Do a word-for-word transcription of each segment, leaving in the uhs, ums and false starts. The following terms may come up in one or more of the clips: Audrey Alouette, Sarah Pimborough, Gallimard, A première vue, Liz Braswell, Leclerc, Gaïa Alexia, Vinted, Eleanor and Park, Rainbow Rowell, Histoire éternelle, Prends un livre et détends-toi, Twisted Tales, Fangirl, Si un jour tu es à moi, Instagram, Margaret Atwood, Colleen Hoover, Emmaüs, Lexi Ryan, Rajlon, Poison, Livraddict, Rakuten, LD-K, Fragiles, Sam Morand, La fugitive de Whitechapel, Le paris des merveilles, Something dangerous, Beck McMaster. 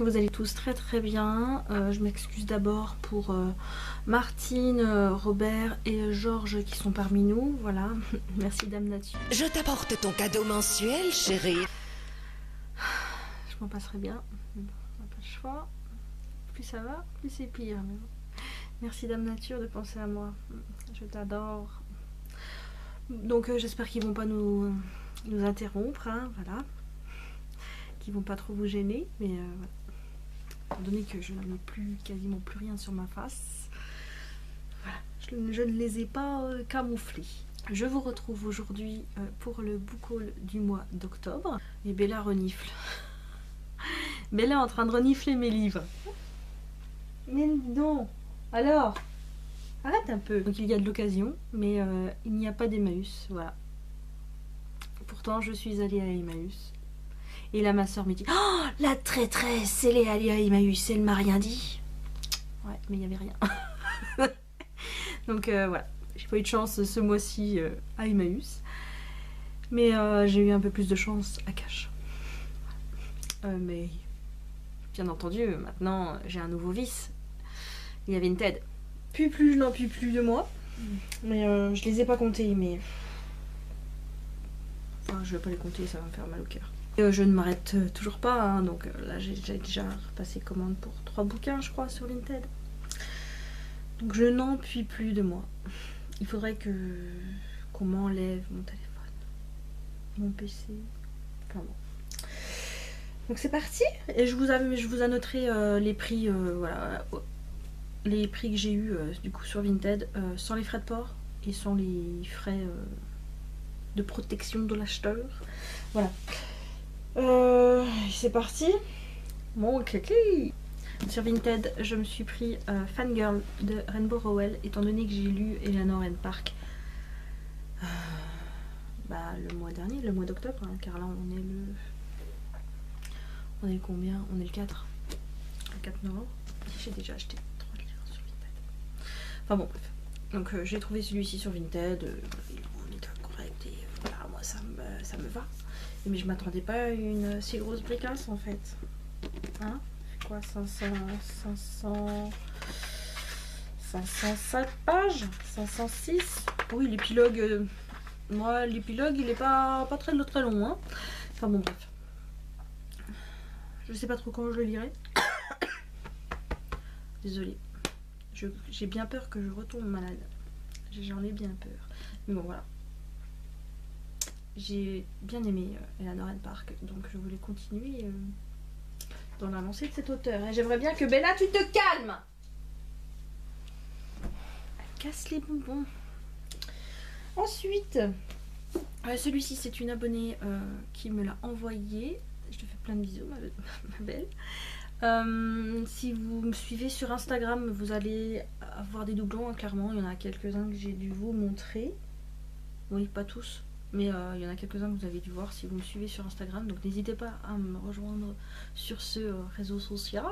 que vous allez tous très très bien. Euh, je m'excuse d'abord pour euh, Martine, euh, Robert et Georges qui sont parmi nous. Voilà, merci Dame Nature. Je t'apporte ton cadeau mensuel, chérie. Je m'en passerai bien. Bon, on n'a pas le choix. Plus ça va, plus c'est pire. Mais bon. Merci Dame Nature de penser à moi. Je t'adore. Donc euh, j'espère qu'ils vont pas nous, nous interrompre. Hein, voilà. Qui vont pas trop vous gêner, mais euh, voilà. Étant donné que je n'ai plus quasiment plus rien sur ma face, voilà, je, je ne les ai pas euh, camouflés. Je vous retrouve aujourd'hui euh, pour le book haul du mois d'octobre. Et Bella renifle. Bella est en train de renifler mes livres. Mais non, alors, arrête un peu. Donc il y a de l'occasion, mais euh, il n'y a pas d'Emmaüs, voilà. Pourtant je suis allée à Emmaüs. Et là, ma soeur me dit « Oh, la traîtresse, c'est les Alia Emmaüs, elle m'a rien dit !» Ouais, mais il n'y avait rien. Donc euh, voilà, j'ai pas eu de chance ce mois-ci euh, à Emmaüs. Mais euh, j'ai eu un peu plus de chance à Cash. Euh, mais bien entendu, maintenant j'ai un nouveau vice. Il y avait une Vinted. Puis plus, je n'en puis plus de moi. Mais euh, je les ai pas comptés, mais... Enfin, je vais pas les compter, ça va me faire mal au cœur. Je ne m'arrête toujours pas, hein, donc là j'ai déjà repassé commande pour trois bouquins je crois sur Vinted. Donc je n'en puis plus de moi. Il faudrait que qu'on m'enlève mon téléphone, mon P C, enfin bon. Donc c'est parti, et je vous, av je vous annoterai euh, les prix, euh, voilà, les prix que j'ai eu euh, du coup sur Vinted, euh, sans les frais de port et sans les frais euh, de protection de l'acheteur. Voilà. Euh, c'est parti, mon kiki. Sur Vinted, je me suis pris euh, Fangirl de Rainbow Rowell, étant donné que j'ai lu Eleanor and Park euh, bah, le mois dernier, le mois d'octobre, hein, car là on est le... On est le combien? On est le quatre. Le quatre novembre. J'ai déjà acheté trois livres sur Vinted. Enfin bon, bref. Donc euh, j'ai trouvé celui-ci sur Vinted, euh, on est correct et voilà, moi ça me, ça me va. Mais je m'attendais pas à une si grosse bricasse en fait. Hein? Quoi, cinq cents, cinq cents, cinq cent cinq pages? cinq cent six? Oui, l'épilogue, euh, moi l'épilogue il est pas, pas très, très long. Hein. Enfin bon, bref. Je sais pas trop quand je le lirai. Désolée. J'ai bien peur que je retombe malade. J'en ai bien peur. Mais bon, voilà. J'ai bien aimé euh, Eleanor and Park, donc je voulais continuer euh, dans la lancée de cet auteur. Et j'aimerais bien que Bella, tu te calmes. Elle casse les bonbons. Ensuite, euh, celui-ci, c'est une abonnée euh, qui me l'a envoyé. Je te fais plein de bisous, ma, ma belle. Euh, si vous me suivez sur Instagram, vous allez avoir des doublons, hein, clairement. Il y en a quelques-uns que j'ai dû vous montrer. Oui, pas tous. Mais euh, il y en a quelques-uns que vous avez dû voir si vous me suivez sur Instagram. Donc n'hésitez pas à me rejoindre sur ce euh, réseau social.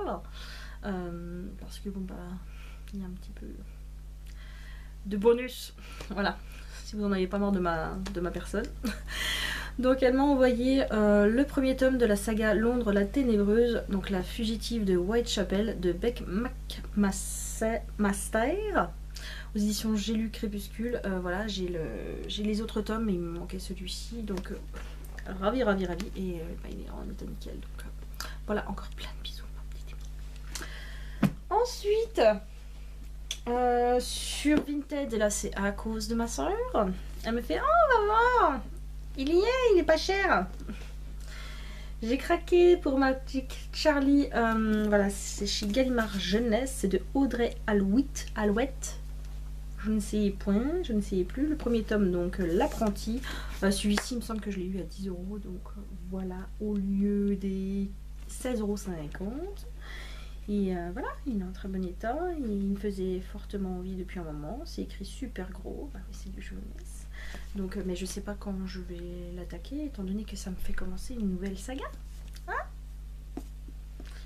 Euh, parce que bon bah, il y a un petit peu de bonus. Voilà, si vous n'en avez pas marre de ma, de ma personne. Donc elle m'a envoyé euh, le premier tome de la saga Londres la Ténébreuse. Donc La fugitive de Whitechapel de Beck McMaster. Aux éditions J'ai lu Crépuscule, euh, voilà, j'ai le, j'ai les autres tomes, mais il me manquait celui-ci, donc euh, ravi, ravi, ravi, et euh, bah, il est en état nickel, donc euh, voilà, encore plein de bisous. Ensuite, euh, sur Vinted, et là c'est à cause de ma soeur, elle me fait « Oh, on va voir, il y est, il est pas cher !» J'ai craqué pour ma petite Charlie, euh, voilà, c'est chez Gallimard Jeunesse, c'est de Audrey Alouette, Alouette, je ne sais point, je ne sais plus, le premier tome, donc L'apprenti, euh, celui-ci il me semble que je l'ai eu à dix euros, donc voilà, au lieu des seize euros cinquante, et euh, voilà, il est en très bon état, il me faisait fortement envie depuis un moment, c'est écrit super gros, bah, c'est du jeunesse. Donc, mais je sais pas quand je vais l'attaquer, étant donné que ça me fait commencer une nouvelle saga. Hein?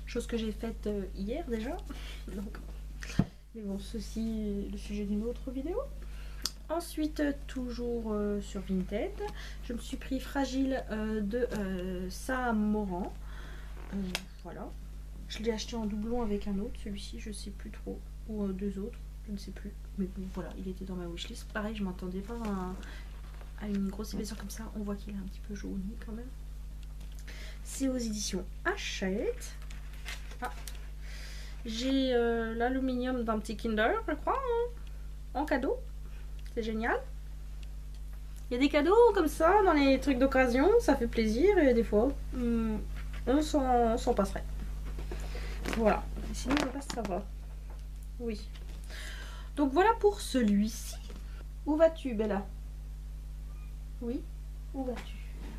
Chose que j'ai faite hier déjà. Donc, mais bon, ceci est le sujet d'une autre vidéo. Ensuite, toujours euh, sur Vinted, je me suis pris Fragile euh, de euh, Sam Morand. Euh, voilà. Je l'ai acheté en doublon avec un autre, celui-ci, je sais plus trop, ou euh, deux autres, je ne sais plus. Mais bon, voilà, il était dans ma wishlist. Pareil, je m'attendais pas à, à une grosse épaisseur comme ça. On voit qu'il est un petit peu jauni quand même. C'est aux éditions Hachette. Ah. J'ai euh, l'aluminium d'un petit Kinder, je crois, en, en cadeau. C'est génial. Il y a des cadeaux comme ça dans les trucs d'occasion, ça fait plaisir et des fois hum, on s'en passerait. Voilà, sinon le reste ça va. Oui. Donc voilà pour celui-ci. Où vas-tu, Bella? Oui, où vas-tu?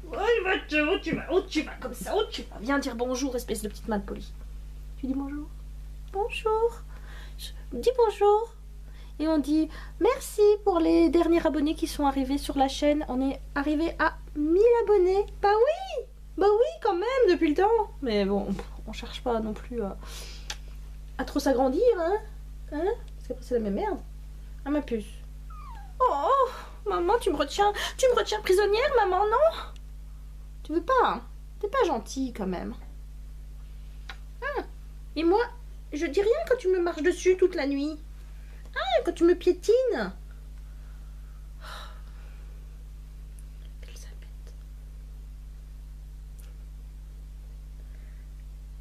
Où vas-tu? Où tu vas? Où tu vas comme ça? Où tu vas? Viens dire bonjour, espèce de petite mal polie. Tu dis bonjour. Bonjour. Je dis bonjour. Et on dit merci pour les derniers abonnés qui sont arrivés sur la chaîne. On est arrivé à mille abonnés. Bah oui, bah oui quand même depuis le temps. Mais bon, on cherche pas non plus à, à trop s'agrandir, hein, hein, parce qu'après c'est la même merde. Ah ma puce. Oh, oh maman, tu me retiens, tu me retiens prisonnière, maman, non? Tu veux pas, hein? T'es pas gentille quand même. Ah, et moi, je dis rien quand tu me marches dessus toute la nuit. Ah, quand tu me piétines. Oh. Elisabeth.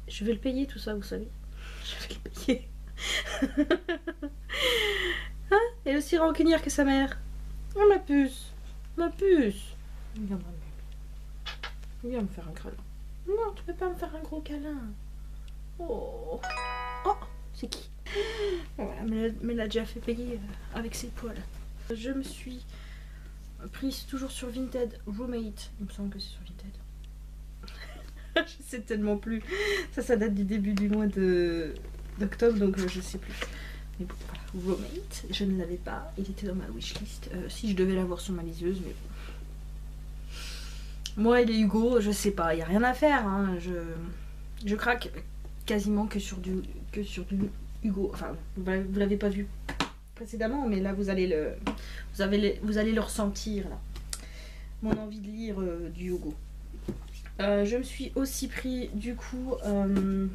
Je vais le payer tout ça, vous savez. Je vais le payer. Hein? Et aussi rancunière que sa mère. Oh, ma puce. Ma puce. Viens, viens me faire un câlin. Non, tu peux pas me faire un gros câlin. Oh. Oh, c'est qui? Voilà, mais l'a déjà fait payer avec ses poils. Je me suis prise toujours sur Vinted Roommate. Il me semble que c'est sur Vinted. Je sais tellement plus. Ça, ça date du début du mois d'octobre, donc je sais plus. Mais bon, voilà. Roommate, je ne l'avais pas. Il était dans ma wishlist. Euh, si je devais l'avoir sur ma liseuse, mais bon. Moi et les Hugo, je sais pas. Il n'y a rien à faire. Hein. Je... je craque quasiment que sur du. Que sur du... Hugo, enfin vous l'avez pas vu précédemment, mais là vous allez le, vous avez le, vous allez le ressentir là. Mon envie de lire euh, du Hugo. Euh, je me suis aussi pris du coup euh,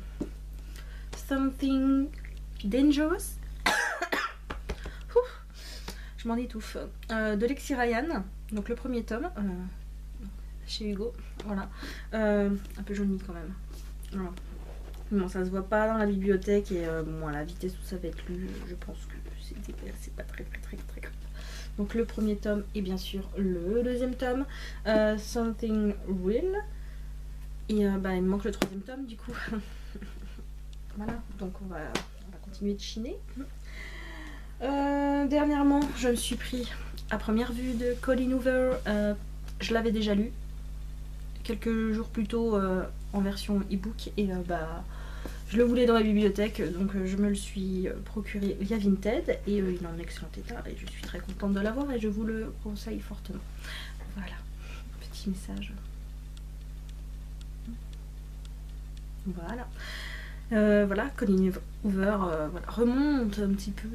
Something dangerous. Ouf, je m'en étouffe. Euh, de Lexi Ryan, donc le premier tome euh, chez Hugo. Voilà, euh, un peu jauni quand même. Voilà. Bon, ça se voit pas dans la bibliothèque et euh, bon, à la vitesse où ça va être lu, je pense que c'est pas très très très très grave. Donc le premier tome et bien sûr le deuxième tome, euh, Something Real. Et euh, bah, il me manque le troisième tome du coup. Voilà, donc on va, on va continuer de chiner. Euh, dernièrement, je me suis pris à première vue de Colleen Hoover. Euh, je l'avais déjà lu quelques jours plus tôt euh, en version e-book et euh, bah je le voulais dans la bibliothèque, donc je me le suis procuré via Vinted et euh, il est en excellent état et je suis très contente de l'avoir et je vous le conseille fortement. Voilà, petit message. Voilà, euh, voilà, Colleen Hoover euh, voilà, remonte un petit peu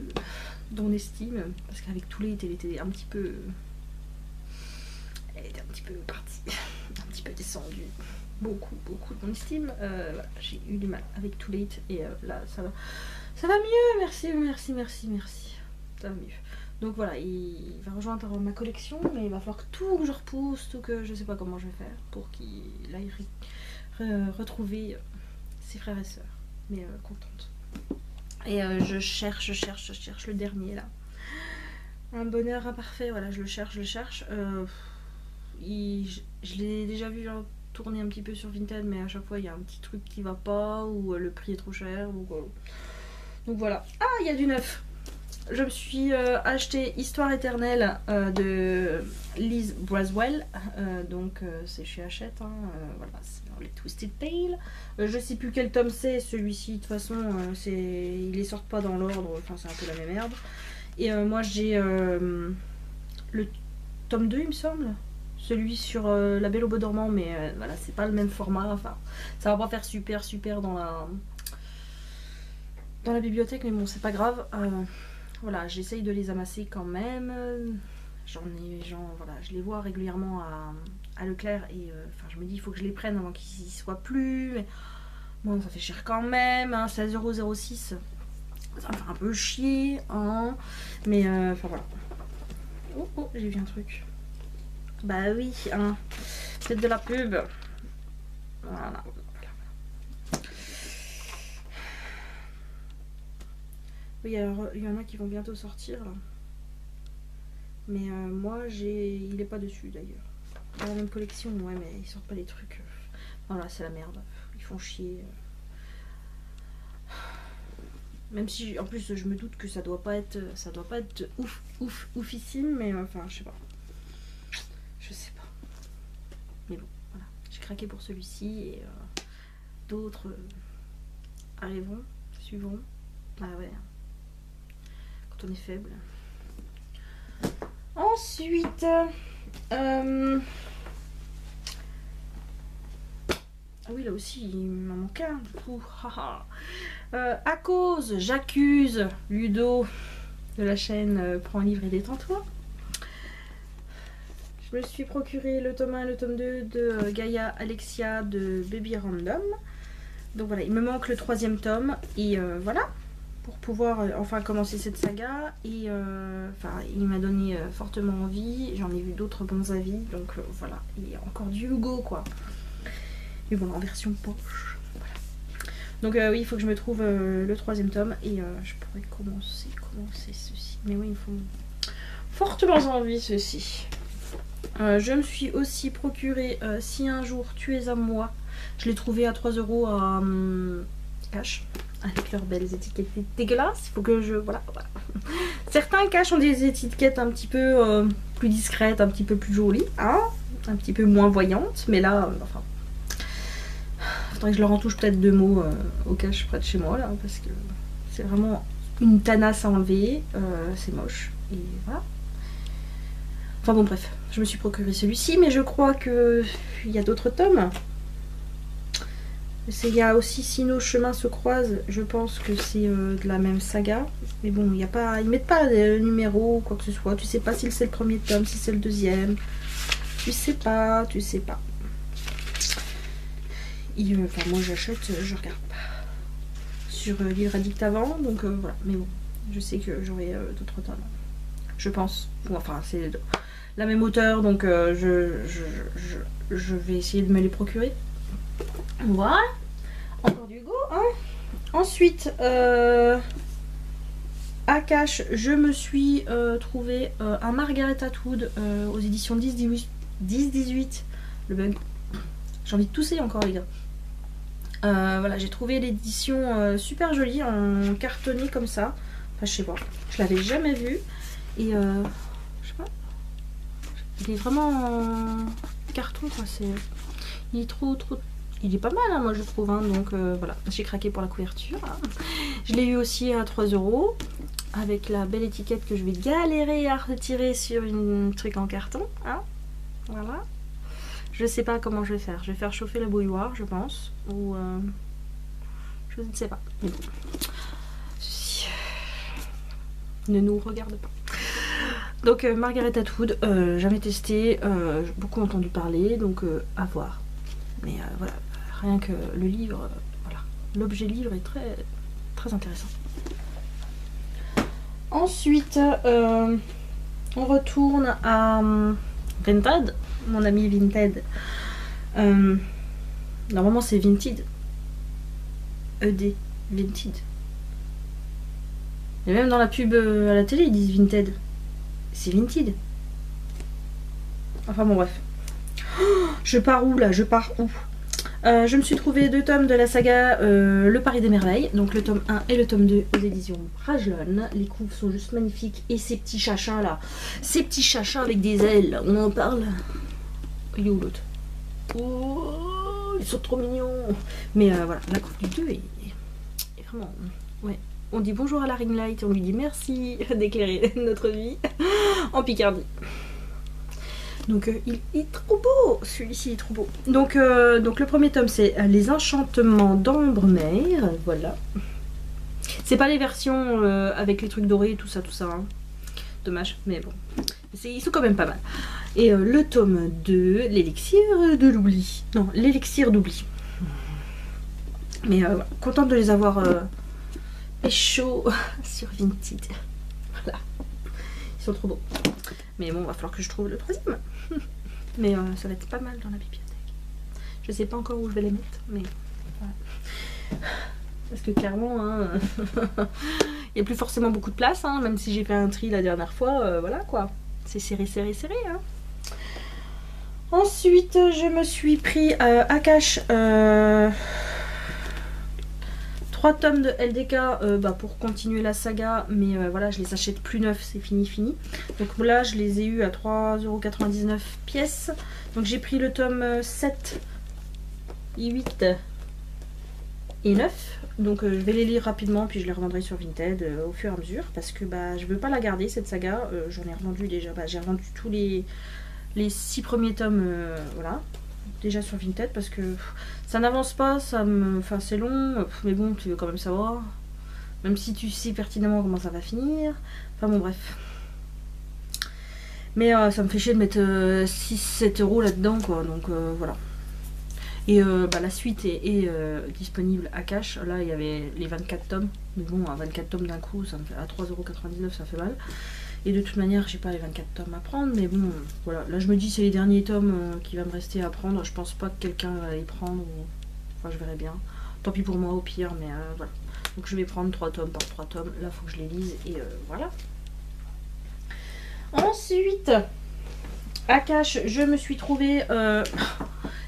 dans l'estime parce qu'avec tout l'été, elle était un petit peu, elle était un petit peu partie, un petit peu descendue. Beaucoup, beaucoup de mon estime. Euh, voilà, j'ai eu du mal avec Too Late et euh, là ça va, ça va mieux. Merci, merci, merci, merci. Ça va mieux. Donc voilà, il va rejoindre ma collection, mais il va falloir que tout que je repousse, tout que je sais pas comment je vais faire pour qu'il aille re re retrouver ses frères et sœurs. Mais euh, contente. Et euh, je cherche, je cherche, je cherche le dernier là. Un bonheur imparfait. Voilà, je le cherche, je le cherche. Euh, il, je je l'ai déjà vu. Genre, tourner un petit peu sur Vinted, mais à chaque fois il y a un petit truc qui va pas ou le prix est trop cher ou quoi. Donc voilà. Ah, il y a du neuf. Je me suis euh, acheté Histoire éternelle euh, de Liz Braswell, euh, donc euh, c'est chez Hachette, hein, euh, voilà, c'est dans les Twisted Tales. Euh, je sais plus quel tome c'est celui-ci, de toute façon euh, c'est, ils les sortent pas dans l'ordre, enfin c'est un peu la même merde. Et euh, moi j'ai euh, le tome deux il me semble. Celui sur euh, la Belle au bois dormant, mais euh, voilà, c'est pas le même format. Enfin, ça va pas faire super super dans la dans la bibliothèque, mais bon, c'est pas grave. Euh, voilà, j'essaye de les amasser quand même. J'en ai, j'en, voilà, je les vois régulièrement à, à Leclerc et enfin, euh, je me dis, il faut que je les prenne avant qu'ils y soient plus. Mais... Bon, ça fait cher quand même, hein, seize euros zéro six. Ça me fait un peu chier, hein. Mais, euh, enfin voilà. Oh, oh, j'ai vu un truc. Bah oui, hein. C'est de la pub. Voilà. Oui, alors, il y en a qui vont bientôt sortir, là. Mais euh, moi, j'ai... il est pas dessus, d'ailleurs. Dans la même collection, ouais, mais ils sortent pas les trucs. Voilà, c'est la merde. Ils font chier. Même si, en plus, je me doute que ça doit pas être... ça doit pas être ouf, ouf, oufissime, mais enfin, je sais pas. Je sais pas. Mais bon, voilà. J'ai craqué pour celui-ci, et euh, d'autres euh, arriveront, suivront. Ah ouais. Quand on est faible. Ensuite, euh... ah oui, là aussi il m'en manque un du coup. euh, à cause, j'accuse Ludo de la chaîne euh, Prends un livre et détends-toi. Je me suis procuré le tome un et le tome deux de euh, Gaïa Alexia de Baby Random. Donc voilà, il me manque le troisième tome et euh, voilà. Pour pouvoir euh, enfin commencer cette saga et euh, enfin il m'a donné euh, fortement envie, j'en ai vu d'autres bons avis donc euh, voilà, il y a encore du Hugo quoi, mais bon en version poche voilà. Donc euh, oui il faut que je me trouve euh, le troisième tome et euh, je pourrais commencer commencer ceci, mais oui il me faut fortement envie ceci. Euh, je me suis aussi procuré euh, Si un jour tu es à moi, je l'ai trouvé à trois euros à hum, cash. Avec leurs belles étiquettes dégueulasses. Il faut que je... Voilà, voilà. Certains caches ont des étiquettes un petit peu euh, plus discrètes, un petit peu plus jolies. Hein, un petit peu moins voyantes. Mais là, euh, enfin... faudrait que je leur en touche peut-être deux mots euh, aux caches près de chez moi. Là, parce que c'est vraiment une tanasse à enlever. Euh, c'est moche. Et voilà. Enfin bon, bref. Je me suis procuré celui-ci. Mais je crois que il y a d'autres tomes. Il y a aussi Si nos chemins se croisent, je pense que c'est euh, de la même saga. Mais bon, y a pas, ils mettent pas de numéro ou quoi que ce soit. Tu sais pas si c'est le premier tome, si c'est le deuxième. Tu sais pas, tu sais pas. Et, euh, enfin, moi j'achète, je regarde pas. Sur euh, Livraddict avant, donc euh, voilà. Mais bon, je sais que j'aurai euh, d'autres tomes. Je pense. Bon, enfin, c'est la même auteur, donc euh, je, je, je, je vais essayer de me les procurer. Voilà, encore du go hein. Ensuite euh, à cash je me suis euh, trouvé euh, un Margaret Atwood euh, aux éditions dix dix-huit. Le bug, j'ai envie de tousser encore les gars. euh, voilà, j'ai trouvé l'édition euh, super jolie en cartonné comme ça, enfin je sais pas, je l'avais jamais vu et euh, je sais pas, il est vraiment en carton quoi, c'est, il est trop trop. Il est pas mal, hein, moi je trouve, hein, donc euh, voilà, j'ai craqué pour la couverture. Hein. Je l'ai eu aussi à trois euros, avec la belle étiquette que je vais galérer à retirer sur une truc en carton. Hein. Voilà. Je sais pas comment je vais faire, je vais faire chauffer la bouilloire, je pense, ou euh, je ne sais pas. Ceci ne nous regarde pas. Donc euh, Margaret Atwood, euh, jamais testé, euh, beaucoup entendu parler, donc euh, à voir. Mais euh, voilà. Rien que le livre, euh, voilà, l'objet livre est très très intéressant. Ensuite, euh, on retourne à euh, Vinted, mon ami Vinted. Euh, normalement, c'est Vinted. E D, Vinted. Et même dans la pub euh, à la télé, ils disent Vinted. C'est Vinted. Enfin bon, bref. Oh, je pars où là? Je pars où? Euh, je me suis trouvé deux tomes de la saga euh, Le paris des merveilles, donc le tome un et le tome deux aux éditions Rajlon. Les couves sont juste magnifiques et ces petits chachas là, ces petits chachas avec des ailes, on en parle. Il est où l'autre? Oh, ils sont trop mignons. Mais euh, voilà, la couve du deux est, est vraiment... Ouais. On dit bonjour à la ring light et on lui dit merci d'éclairer notre vie en Picardie. Donc euh, il, il est trop beau, celui-ci est trop beau. Donc, euh, donc le premier tome c'est euh, Les Enchantements d'Ambre-Mer, voilà. C'est pas les versions euh, avec les trucs dorés, tout ça, tout ça. Hein. Dommage, mais bon. Ils sont quand même pas mal. Et euh, le tome deux, l'élixir de l'oubli. Non, l'élixir d'oubli. Mais euh, contente de les avoir euh, pécho sur Vinted. Voilà. Ils sont trop beaux. Mais bon, il va falloir que je trouve le troisième. Mais euh, ça va être pas mal dans la bibliothèque. Je sais pas encore où je vais les mettre, mais voilà. Parce que clairement, hein, il n'y a plus forcément beaucoup de place, hein, même si j'ai fait un tri la dernière fois, euh, voilà quoi. C'est serré, serré, serré. Hein. Ensuite, je me suis pris euh, à cash euh, trois tomes de L D K euh, bah, pour continuer la saga, mais euh, voilà, je les achète plus neufs, c'est fini, fini. Donc là, je les ai eu à trois euros quatre-vingt-dix-neuf pièces. Donc j'ai pris le tome sept, huit et neuf. Donc euh, je vais les lire rapidement, puis je les revendrai sur Vinted euh, au fur et à mesure, parce que bah, je veux pas la garder cette saga. Euh, J'en ai revendu déjà, bah, j'ai revendu tous les les six premiers tomes, euh, voilà, déjà sur Vinted, parce que pff, ça n'avance pas, ça me, enfin c'est long, pff, mais bon, tu veux quand même savoir, même si tu sais pertinemment comment ça va finir, enfin bon bref. Mais euh, ça me fait chier de mettre euh, six sept euros là-dedans, quoi, donc euh, voilà. Et euh, bah, la suite est, est euh, disponible à cash. Là, il y avait les vingt-quatre tomes. Mais bon, hein, vingt-quatre tomes d'un coup, ça me fait à trois euros quatre-vingt-dix-neuf, ça fait mal. Et de toute manière, j'ai pas les vingt-quatre tomes à prendre. Mais bon, voilà. Là, je me dis, c'est les derniers tomes euh, qui va me rester à prendre. Je pense pas que quelqu'un va les prendre. Ou... Enfin, je verrai bien. Tant pis pour moi, au pire. Mais euh, voilà. Donc, je vais prendre trois tomes par trois tomes. Là, il faut que je les lise. Et euh, voilà. Ensuite, à cash, je me suis trouvée... Euh...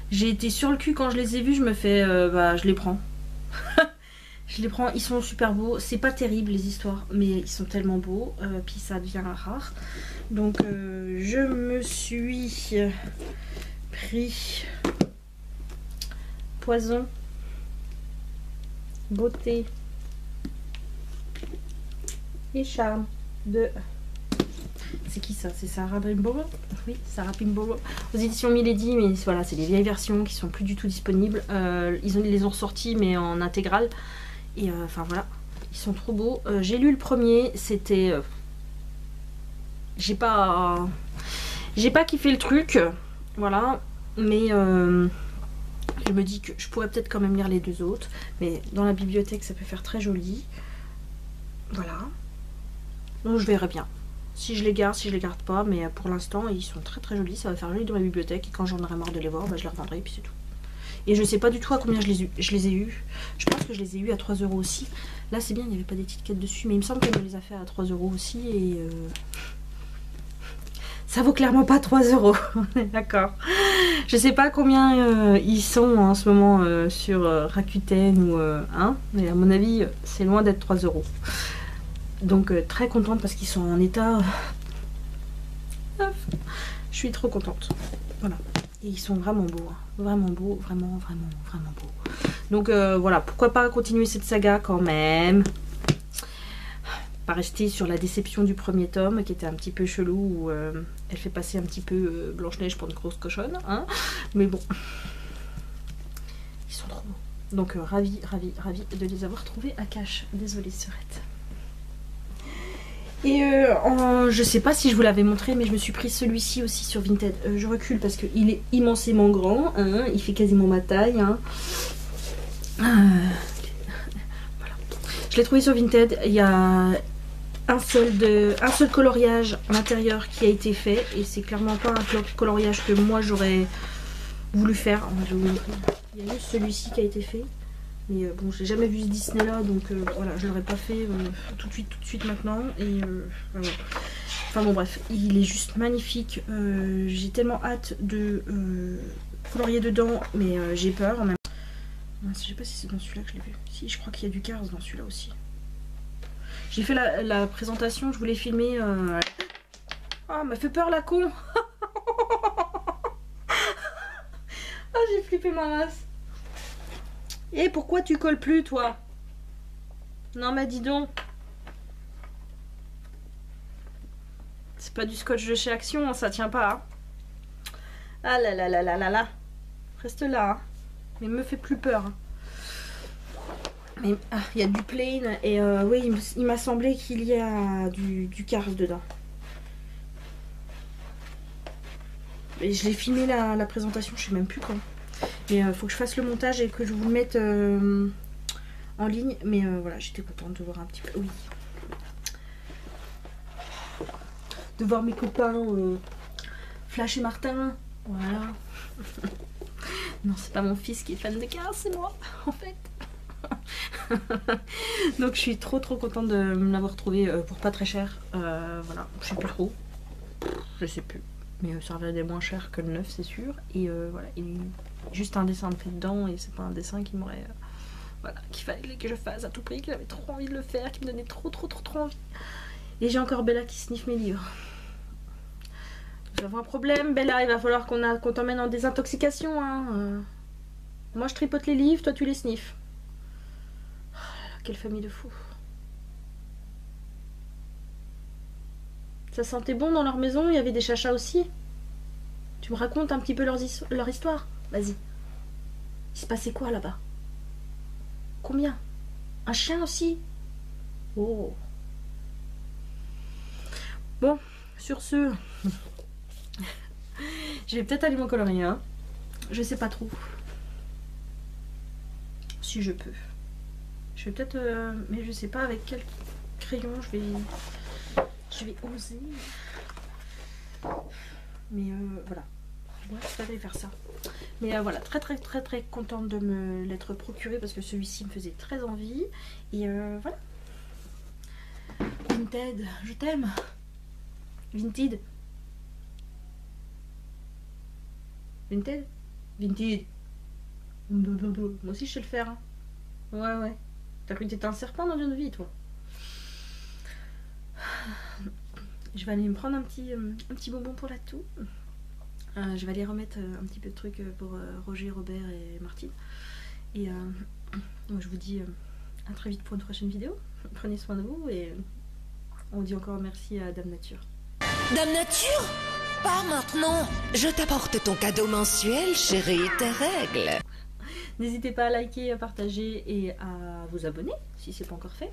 J'ai été sur le cul quand je les ai vus, je me fais, euh, bah je les prends. Je les prends, ils sont super beaux. C'est pas terrible les histoires, mais ils sont tellement beaux. Euh, Puis ça devient rare. Donc euh, je me suis pris Poison, Beauté et Charme de... C'est qui ça? C'est Sarah Pimborough? Oui, Sarah Pimborough. Aux éditions Milady, mais voilà, c'est des vieilles versions qui sont plus du tout disponibles. Euh, ils, ont, ils les ont ressortis, mais en intégrale. Et euh, enfin voilà, ils sont trop beaux. Euh, J'ai lu le premier, c'était... Euh, J'ai pas... Euh, J'ai pas kiffé le truc, voilà. Mais euh, je me dis que je pourrais peut-être quand même lire les deux autres. Mais dans la bibliothèque, ça peut faire très joli. Voilà. Donc je verrai bien. Si je les garde, si je les garde pas, mais pour l'instant ils sont très très jolis, ça va faire joli dans ma bibliothèque, et quand j'en aurai marre de les voir, bah, je les revendrai et puis c'est tout. Et je sais pas du tout à combien je les, je les ai eus, je pense que je les ai eus à trois euros aussi. Là c'est bien, il n'y avait pas d'étiquette dessus, mais il me semble qu'elle me les a fait à trois euros aussi, et euh... ça vaut clairement pas trois euros, d'accord. Je sais pas combien euh, ils sont en ce moment euh, sur euh, Rakuten ou un, euh, hein, mais à mon avis c'est loin d'être trois euros. Donc euh, très contente parce qu'ils sont en état... Je suis trop contente. Voilà. Et ils sont vraiment beaux. Hein. Vraiment beaux, vraiment, vraiment, vraiment beaux. Donc euh, voilà, pourquoi pas continuer cette saga quand même. Pas rester sur la déception du premier tome qui était un petit peu chelou, où euh, elle fait passer un petit peu euh, Blanche-Neige pour une grosse cochonne. Hein. Mais bon. Ils sont trop beaux. Donc euh, ravie, ravie, ravie de les avoir trouvés à cash. Désolée, Surette. Et euh, en, je sais pas si je vous l'avais montré, mais je me suis pris celui-ci aussi sur Vinted. Euh, je recule parce qu'il est immensément grand, hein, il fait quasiment ma taille. Hein. Euh, voilà. Je l'ai trouvé sur Vinted, il y a un seul, de, un seul coloriage à l'intérieur qui a été fait. Et c'est clairement pas un coloriage que moi j'aurais voulu faire. Je vais vous montrer. Il y a juste celui-ci qui a été fait. Mais euh, bon, j'ai jamais vu ce Disney là, donc euh, voilà, je l'aurais pas fait euh, tout de suite, tout de suite maintenant. Et euh, voilà. Enfin bon, bref, il est juste magnifique. Euh, j'ai tellement hâte de euh, colorier dedans, mais euh, j'ai peur. Même... Je sais pas si c'est dans celui-là que je l'ai vu. Si, je crois qu'il y a du Cars dans celui-là aussi. J'ai fait la, la présentation, je voulais filmer. Euh... Ah, m'a fait peur la con. Ah, j'ai flippé ma race. Et pourquoi tu colles plus, toi? Non, mais dis donc. C'est pas du scotch de chez Action, ça tient pas. Hein. Ah là là là là là là. Reste là. Hein. Mais me fais plus peur. Hein. Mais il ah, y a du plain. Et euh, oui, il m'a semblé qu'il y a du, du Cars dedans. Et je l'ai filmé la, la présentation, je sais même plus quand. Mais il euh, faut que je fasse le montage et que je vous le mette euh, en ligne. Mais euh, voilà, j'étais contente de voir un petit peu. Oui. De voir mes copains euh, Flash et Martin. Voilà. Non, c'est pas mon fils qui est fan de K, c'est moi, en fait. Donc je suis trop trop contente de me l'avoir trouvé pour pas très cher. Euh, voilà, je sais plus trop. Je sais plus. Mais ça reviendrait moins cher que le neuf, c'est sûr. Et euh, voilà, et juste un dessin de fait dedans, et c'est pas un dessin qui m'aurait... Euh, voilà, qu'il fallait que je fasse à tout prix, que j'avais trop envie de le faire, qui me donnait trop trop trop trop envie. Et j'ai encore Bella qui sniffe mes livres. Nous avons un problème, Bella, il va falloir qu'on qu'on t'emmène en désintoxication. Hein. Euh, moi je tripote les livres, toi tu les sniffes. Quelle famille de fous. Ça sentait bon dans leur maison, il y avait des chachas aussi. Tu me racontes un petit peu leur, histo leur histoire. Vas-y. Il se passait quoi là-bas? Combien? Un chien aussi? Oh. Bon, sur ce... je vais peut-être aller mon colorier. Hein. Je sais pas trop. Si je peux. Je vais peut-être... Euh, mais je sais pas avec quel crayon je vais... Je vais oser. Mais euh, voilà. Ouais, je vais faire ça. Mais euh, voilà, très très très très contente de me l'être procuré parce que celui-ci me faisait très envie. Et euh, voilà. Vinted, je t'aime. Vinted. Vinted. Vinted. Moi aussi je sais le faire. Hein. Ouais, ouais. T'as cru que t'étais un serpent dans une vie, toi. Je vais aller me prendre un petit, un petit bonbon pour la toux. Euh, je vais aller remettre un petit peu de trucs pour Roger, Robert et Martine. Et euh, je vous dis à très vite pour une prochaine vidéo. Prenez soin de vous et on dit encore merci à Dame Nature. Dame Nature? Pas maintenant. Je t'apporte ton cadeau mensuel, chérie, tes règles. N'hésitez pas à liker, à partager et à vous abonner si ce n'est pas encore fait.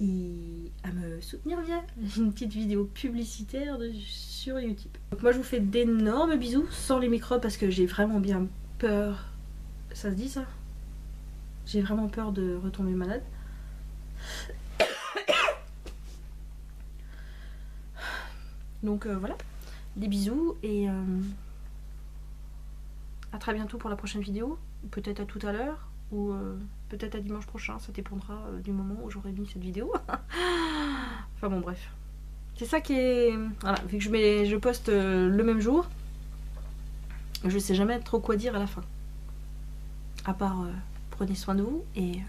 Et à me soutenir via une petite vidéo publicitaire de, sur YouTube. Donc moi je vous fais d'énormes bisous sans les micros parce que j'ai vraiment bien peur. Ça se dit ça? J'ai vraiment peur de retomber malade. Donc euh, voilà. Des bisous et euh, à très bientôt pour la prochaine vidéo. Peut-être à tout à l'heure ou euh, peut-être à dimanche prochain, ça dépendra euh, du moment où j'aurai mis cette vidéo. Enfin bon bref, c'est ça qui est... Voilà, vu que je, mets, je poste euh, le même jour, je sais jamais trop quoi dire à la fin. À part euh, prenez soin de vous et...